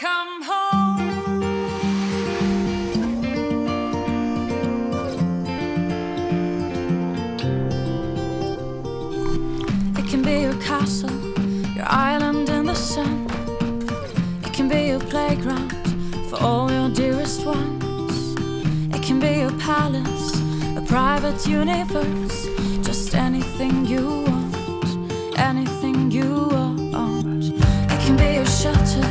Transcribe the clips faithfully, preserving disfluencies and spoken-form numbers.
come home. It can be your castle, your island in the sun. It can be your playground for all your dearest ones. It can be your palace, a private universe. Just anything you want, anything you want. It can be your shelter,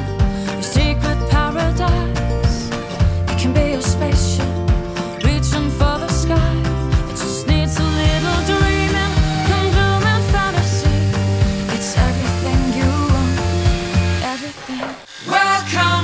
welcome.